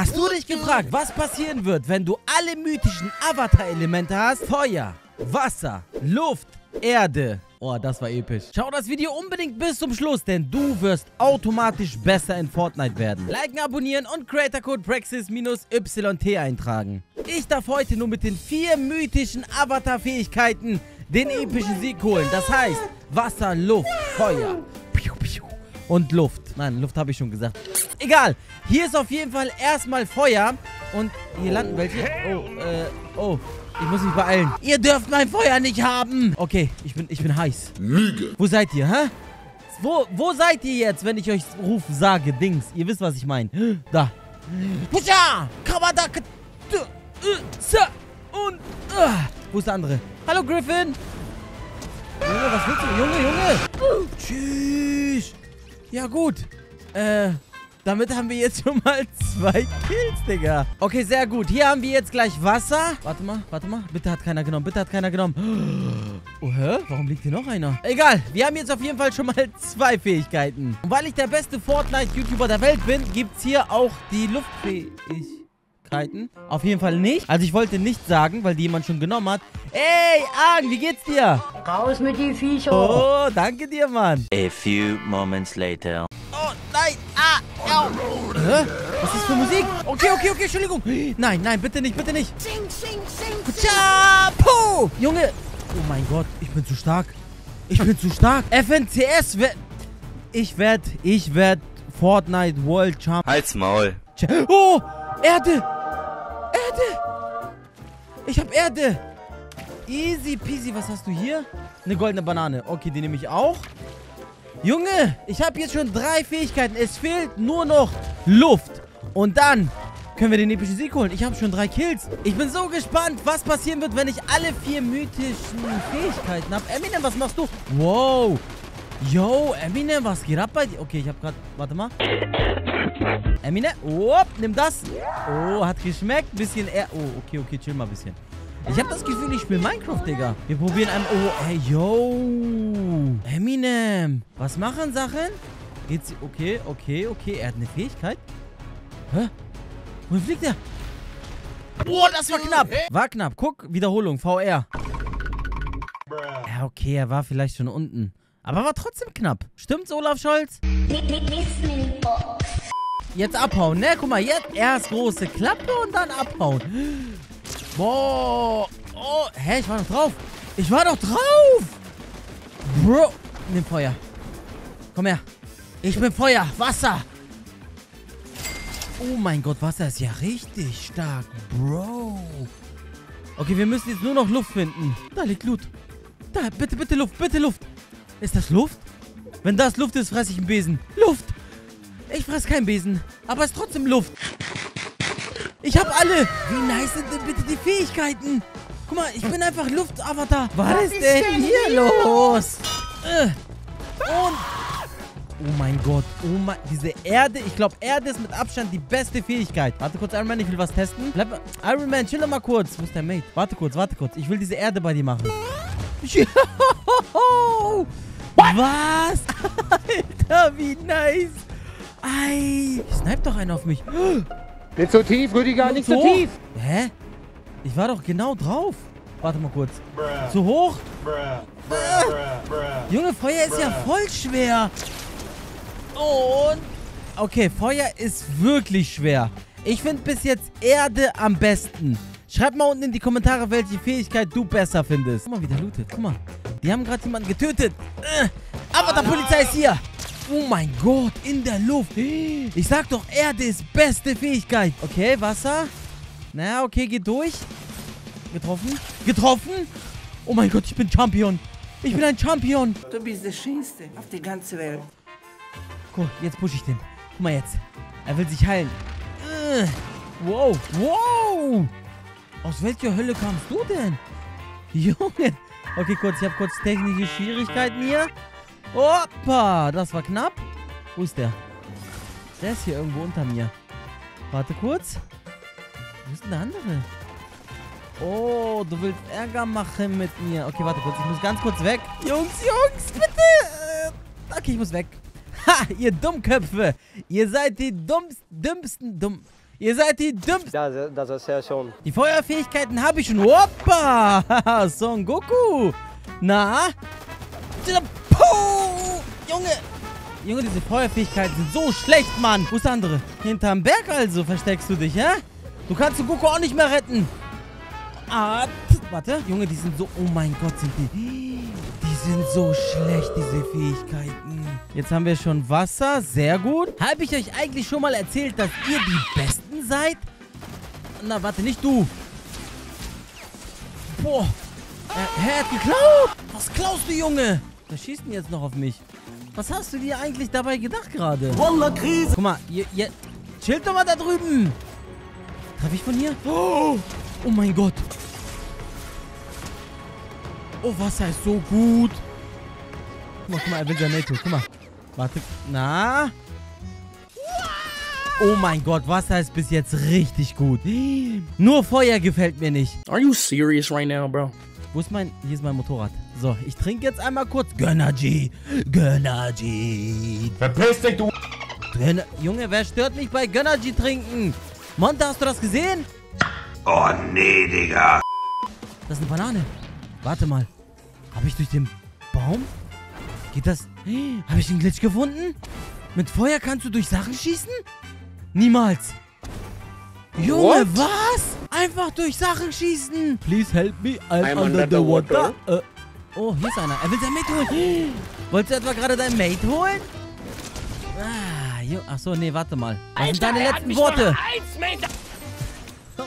Hast du dich gefragt, was passieren wird, wenn du alle mythischen Avatar-Elemente hast? Feuer, Wasser, Luft, Erde. Oh, das war episch. Schau das Video unbedingt bis zum Schluss, denn du wirst automatisch besser in Fortnite werden. Liken, abonnieren und Creator-Code Praxis-YT eintragen. Ich darf heute nur mit den 4 mythischen Avatar-Fähigkeiten den epischen Sieg holen. Das heißt, Wasser, Luft, Feuer und Luft. Nein, Luft habe ich schon gesagt. Egal, hier ist auf jeden Fall erstmal Feuer. Und hier landen welche. Oh. Ich muss mich beeilen. Ihr dürft mein Feuer nicht haben. Okay, ich bin heiß. Lüge. Wo seid ihr, hä? Wo seid ihr jetzt, wenn ich euch rufe, sage, Dings? Ihr wisst, was ich meine. Da. Pusha! Kabadaka! Und... Wo ist der andere? Hallo, Griffin! Junge, was willst du? Junge! Tschüss! Ja, gut. Damit haben wir jetzt schon mal 2 Kills, Digga. Okay, sehr gut. Hier haben wir jetzt gleich Wasser. Warte mal. Bitte hat keiner genommen. Oh, hä? Warum liegt hier noch einer? Egal, wir haben jetzt auf jeden Fall schon mal 2 Fähigkeiten. Und weil ich der beste Fortnite-YouTuber der Welt bin, gibt es hier auch die Luftfähigkeiten. Auf jeden Fall nicht. Also ich wollte nicht sagen, weil die jemand schon genommen hat. Ey, Arn, wie geht's dir? Raus mit die Viecher. Oh, danke dir, Mann. A few moments later. Oh, nein. Hä? Was ist für Musik? Okay, Entschuldigung. Nein, bitte nicht. Puh! Junge! Oh mein Gott, ich bin zu stark. FNCS, ich werd Fortnite World Champ. Halt's Maul. Oh! Erde! Ich hab Erde! Easy peasy, was hast du hier? Eine goldene Banane. Okay, die nehme ich auch. Junge, ich habe jetzt schon 3 Fähigkeiten. Es fehlt nur noch Luft. Und dann können wir den epischen Sieg holen. Ich habe schon 3 Kills. Ich bin so gespannt, was passieren wird, wenn ich alle 4 mythischen Fähigkeiten habe. Eminem, was machst du? Wow. Yo, Eminem, was geht ab bei dir? Okay, ich habe gerade... Warte mal. Eminem. Oh, nimm das. Oh, hat geschmeckt. Bisschen... Oh, okay, chill mal ein bisschen. Ich habe das Gefühl, ich spiele Minecraft, Digga. Wir probieren einmal... Oh, ey, yo. Eminem. Was machen Sachen? Geht's... Okay. Er hat eine Fähigkeit. Hä? Wohin fliegt er? Oh, das war knapp. Guck, Wiederholung, VR. Ja, okay, er war vielleicht schon unten. Aber war trotzdem knapp. Stimmt's, Olaf Scholz? Jetzt abhauen, ne? Guck mal, jetzt erst große Klappe und dann abhauen. Boah. Oh. Hä? Ich war doch drauf. Bro. Nimm Feuer. Komm her. Ich bin Feuer. Wasser. Oh mein Gott. Wasser ist ja richtig stark. Bro. Okay, wir müssen jetzt nur noch Luft finden. Da liegt Loot. Da. Bitte Luft. Ist das Luft? Wenn das Luft ist, fresse ich einen Besen. Luft. Ich fresse keinen Besen. Aber es ist trotzdem Luft. Ich hab alle. Wie nice sind denn bitte die Fähigkeiten? Guck mal, ich bin einfach Luft-Avatar. Was ist denn hier los? Und... Oh mein Gott. Oh mein... Diese Erde. Ich glaube, Erde ist mit Abstand die beste Fähigkeit. Warte kurz, Iron Man. Ich will was testen. Iron Man, chill mal kurz. Wo ist der Mate? Warte kurz. Ich will diese Erde bei dir machen. Was? Alter, wie nice. Ei. Snipe doch einen auf mich. Nicht so tief, Rüdiger, nicht so tief! Hä? Ich war doch genau drauf. Warte mal kurz. Zu hoch? Junge, Feuer ist ja voll schwer. Und... Okay, Feuer ist wirklich schwer. Ich finde bis jetzt Erde am besten. Schreib mal unten in die Kommentare, welche Fähigkeit du besser findest. Guck mal, wie der lootet. Guck mal. Die haben gerade jemanden getötet. Avatar-Polizei ist hier. Oh mein Gott, in der Luft. Ich sag doch, Erde ist beste Fähigkeit. Okay, Wasser. Na, okay, geht durch. Getroffen. Oh mein Gott, ich bin ein Champion. Du bist der Schönste auf der ganzen Welt. Guck, jetzt pushe ich den. Guck mal jetzt. Er will sich heilen. Wow. Aus welcher Hölle kamst du denn? Junge. Okay, kurz, ich habe kurz technische Schwierigkeiten hier. Hoppa, das war knapp. Wo ist der? Der ist hier irgendwo unter mir. Warte kurz. Wo ist denn der andere? Oh, du willst Ärger machen mit mir. Okay, warte kurz, ich muss ganz kurz weg. Jungs, bitte. Okay, ich muss weg. Ha, ihr Dummköpfe. Ihr seid die dümmsten. Ihr seid die dümmsten. Das ist ja schon. Die Feuerfähigkeiten habe ich schon. Hoppa! Son Goku. Na? Puh! Junge. Junge, diese Feuerfähigkeiten sind so schlecht, Mann. Wo ist der andere? Hinterm Berg also versteckst du dich, hä? Du kannst den Goku auch nicht mehr retten. Ah, warte. Junge, die sind so... Oh mein Gott, sind die... Die sind so schlecht, diese Fähigkeiten. Jetzt haben wir schon Wasser. Sehr gut. Habe ich euch eigentlich schon mal erzählt, dass ihr die Besten seid? Na, warte, nicht du. Boah. Er hat geklaut. Was klaust du, Junge? Was schießt denn jetzt noch auf mich? Was hast du dir eigentlich dabei gedacht gerade? Wallah, Grizz. Guck mal, ihr chillt doch mal da drüben. Treffe ich von hier? Oh, oh mein Gott. Oh, Wasser ist so gut. Guck mal, er will sein Netto. Guck mal. Warte. Na? Oh mein Gott, Wasser ist bis jetzt richtig gut. Nur Feuer gefällt mir nicht. Are you serious right now, bro? Wo ist mein... Hier ist mein Motorrad. So, ich trinke jetzt einmal kurz. Gönnergy. Gönnergy. Verpiss dich, du... Junge, wer stört mich bei Gönnergy trinken? Monte, hast du das gesehen? Oh, nee, Digga. Das ist eine Banane. Warte mal. Habe ich durch den Baum? Geht das? Habe ich den Glitch gefunden? Mit Feuer kannst du durch Sachen schießen? Niemals. Junge, was? Einfach durch Sachen schießen. Please help me. I'm under the water. Oh, hier ist einer. Er will sein Mate holen. Wolltest du etwa gerade dein Mate holen? Ah, achso, nee, warte mal. Was sind deine letzten Worte?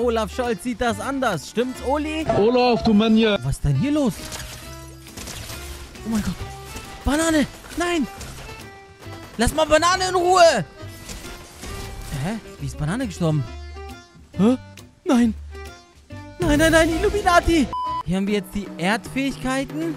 Olaf Scholz sieht das anders. Stimmt's, Oli? Olaf, du Manje. Was ist denn hier los? Oh mein Gott. Banane. Nein. Lass mal Banane in Ruhe. Hä? Wie ist Banane gestorben? Hä? Nein. Nein, nein, nein. Illuminati. Hier haben wir jetzt die Erdfähigkeiten.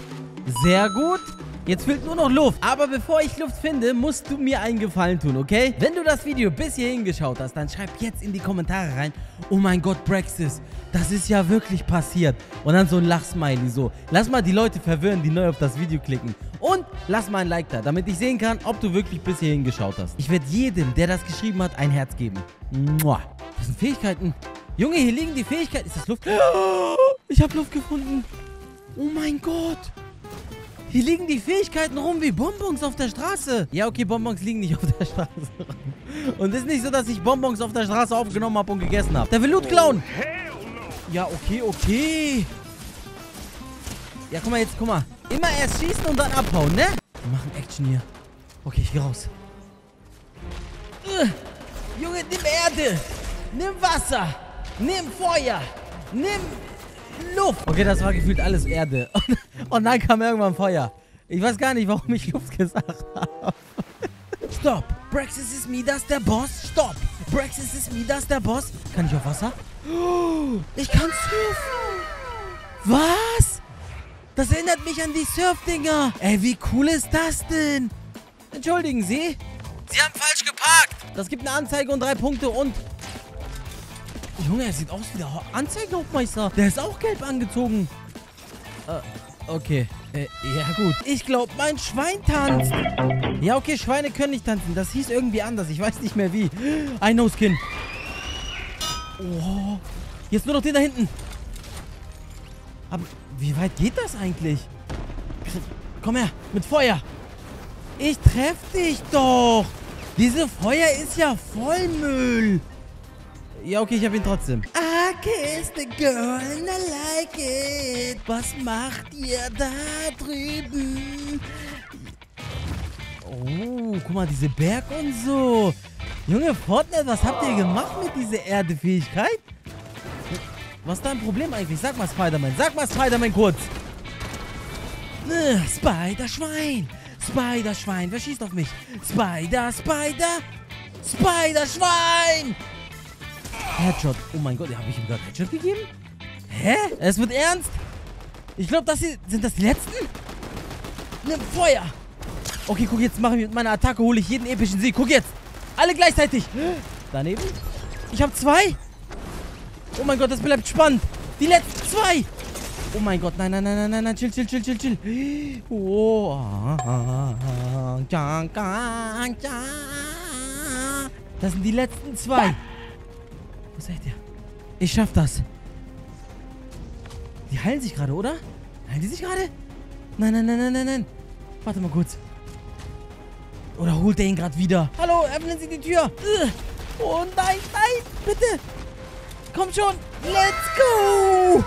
Sehr gut. Jetzt fehlt nur noch Luft. Aber bevor ich Luft finde, musst du mir einen Gefallen tun, okay? Wenn du das Video bis hierhin geschaut hast, dann schreib jetzt in die Kommentare rein. Oh mein Gott, Praxis, das ist ja wirklich passiert. Und dann so ein Lachsmiley so. Lass mal die Leute verwirren, die neu auf das Video klicken. Und lass mal ein Like da, damit ich sehen kann, ob du wirklich bis hierhin geschaut hast. Ich werde jedem, der das geschrieben hat, ein Herz geben. Mua. Das sind Fähigkeiten. Junge, hier liegen die Fähigkeiten. Ist das Luft? Ich habe Luft gefunden. Oh mein Gott. Hier liegen die Fähigkeiten rum wie Bonbons auf der Straße. Ja, okay, Bonbons liegen nicht auf der Straße rum. Und es ist nicht so, dass ich Bonbons auf der Straße aufgenommen habe und gegessen habe. Der will Loot klauen. Ja, okay, okay. Ja, guck mal jetzt, guck mal. Immer erst schießen und dann abhauen, ne? Wir machen Action hier. Okay, ich gehe raus. Junge, nimm Erde. Nimm Wasser. Nimm Feuer. Nimm... Luft. Okay, das war gefühlt alles Erde. Und dann kam irgendwann Feuer. Ich weiß gar nicht, warum ich Luft gesagt habe. Stopp. Braxic ist Midas, der Boss. Stopp. Braxic ist Midas, der Boss. Kann ich auf Wasser? Ich kann surfen. Was? Das erinnert mich an die Surfdinger. Ey, wie cool ist das denn? Entschuldigen Sie? Sie haben falsch geparkt. Das gibt eine Anzeige und 3 Punkte und... Junge, er sieht aus wie der Anzeigenhauptmeister. Der ist auch gelb angezogen. Okay. Ja, gut. Ich glaube, mein Schwein tanzt. Ja, okay, Schweine können nicht tanzen. Das hieß irgendwie anders. Ich weiß nicht mehr wie. I know, Skin. Oh. Jetzt nur noch den da hinten. Aber wie weit geht das eigentlich? Komm her, mit Feuer. Ich treffe dich doch. Diese Feuer ist ja Vollmüll. Ja, okay, ich hab ihn trotzdem. I kissed the girl and I like it. Was macht ihr da drüben? Oh, guck mal, diese Berg und so. Junge, Fortnite, was habt ihr gemacht mit dieser Erdefähigkeit? Was ist dein Problem eigentlich? Sag mal, Spider-Man. Sag mal, Spider-Man kurz. Spider-Schwein. Spider-Schwein. Wer schießt auf mich? Spider-Schwein. Headshot. Oh mein Gott, habe ich ihm gerade Headshot gegeben? Hä? Es wird ernst? Ich glaube, das hier... Sind das die letzten? Nimm Feuer! Okay, guck, jetzt mache ich mit meiner Attacke, hole ich jeden epischen Sieg. Guck jetzt! Alle gleichzeitig! Daneben? Ich habe 2! Oh mein Gott, das bleibt spannend! Die letzten 2! Oh mein Gott, nein, nein, nein, nein, nein, nein, chill, chill, chill, chill, chill! Oh, das sind die letzten 2! Wo seid ihr? Ich schaff das. Die heilen sich gerade, oder? Heilen die sich gerade? Nein, nein, nein, nein, nein, nein. Warte mal kurz. Oder holt er ihn gerade wieder? Hallo, öffnen Sie die Tür. Oh nein, nein, bitte. Komm schon. Let's go.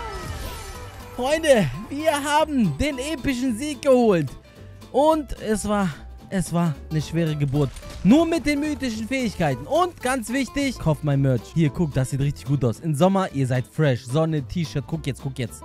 Freunde, wir haben den epischen Sieg geholt. Und es war eine schwere Geburt. Nur mit den mythischen Fähigkeiten. Und ganz wichtig, kauft mein Merch. Hier, guck, das sieht richtig gut aus. Im Sommer, ihr seid fresh. Sonne, T-Shirt, guck jetzt, guck jetzt.